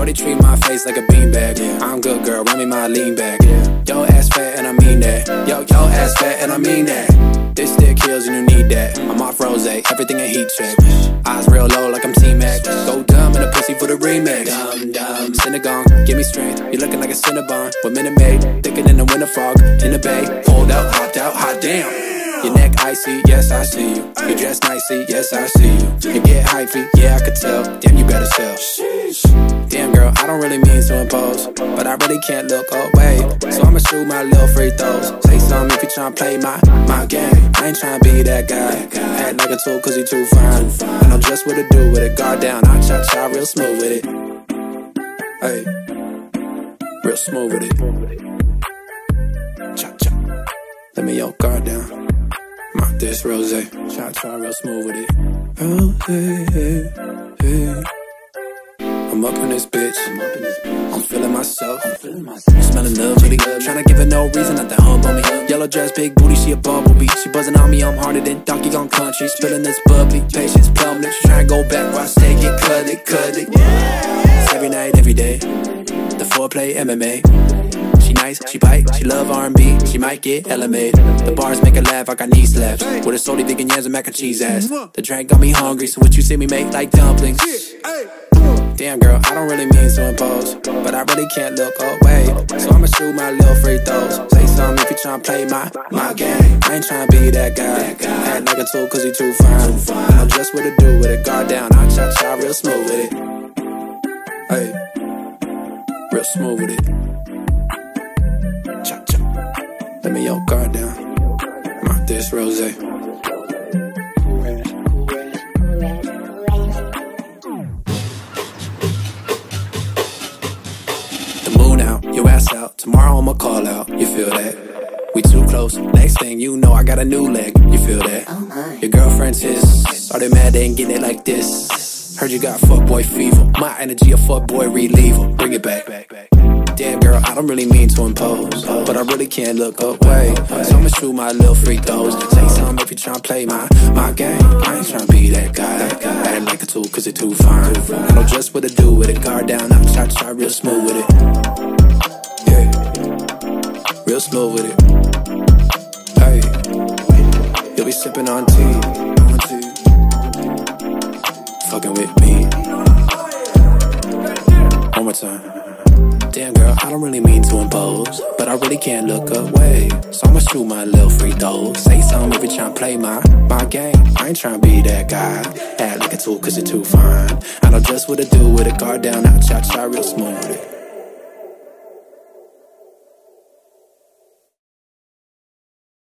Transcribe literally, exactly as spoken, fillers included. Shorty treat my face like a beanbag. Yeah. I'm good, girl, run me my lean back. Yeah. Yo ass fat and I mean that. Yo, yo ass fat and I mean that. This stick kills and you need that. I'm off Rosé, everything a heat check. Eyes real low like I'm T-Mac. Go dumb in a pussy for the remix. Dumb, dumb. Synagogue, give me strength. You're looking like a Cinnabon. With Minute Maid, thicker than the winter fog. In the bay, pulled out, hopped out, hot damn. Your neck icy, yes I see you. You dress nicely, yes I see you. You get hypey, yeah I could tell. Damn, you better sell. Damn girl, I don't really mean to impose, but I really can't look away. So I'ma shoot my little free throws. Say something if you tryna play my, my game. I ain't tryna be that guy. Act like a tool cause you too fine. I know just what to do with it. Guard down, I cha-cha real smooth with it. Hey, real smooth with it. Cha-cha, let me yo guard down. This Rosé, try, try real smooth with it. Rosé, hey, hey. I'm up in this bitch. I'm, up in this bitch. I'm feeling myself. I'm feeling myself. Smelling love, pretty good. Tryna give her no reason not to humble me. Yellow dress, big booty, she a bumblebee. She buzzing on me, I'm harder than Donkey Kong Country. Spilling this bubbly, patience plummeting. She tryna go back where I stay, get cut it, cut it. It's every night, every day. The foreplay, M M A. She nice, she bite, she love R and B, she might get L M A. The bars make her laugh, I got knee slaps. With a salty vegan yams and mac and cheese ass. The drink got me hungry, so what you see me make like dumplings. Damn girl, I don't really mean to impose, but I really can't look away. So I'ma shoot my little free throws. Say something if you tryna play my, my game. I ain't tryna be that guy. Act like a tool cause you too fine. I know just what to do with it. Guard down, I cha-cha real smooth with it. Hey, real smooth with it. Let me yo guard down. Mark this Rosé. The moon out, your ass out. Tomorrow I'ma call out. You feel that? We too close. Next thing you know, I got a new leg. You feel that? Oh my. Your girlfriend's his. Are they mad they ain't getting it like this? Heard you got fuckboy fever. My energy a fuckboy reliever. Bring it back. Damn girl, I don't really mean to impose, but I really can't look away. So I'ma shoot my little free throws. Say something if you tryna play my, my game. I ain't tryna be that guy. Act like a tool cause it too fine. I know just what to do with it. Guard down, I'm try, try real smooth with it. Yeah, real smooth with it. Hey, you'll be sipping on tea. Fucking with me. One more time. Damn girl, I don't really mean to impose, but I really can't look away. So I'ma shoot my little free throws. Say something if you tryna play my, my game. I ain't tryna be that guy. Act like a tool cause you're too fine. I know just what to do with a guard down. I cha-cha real smooth.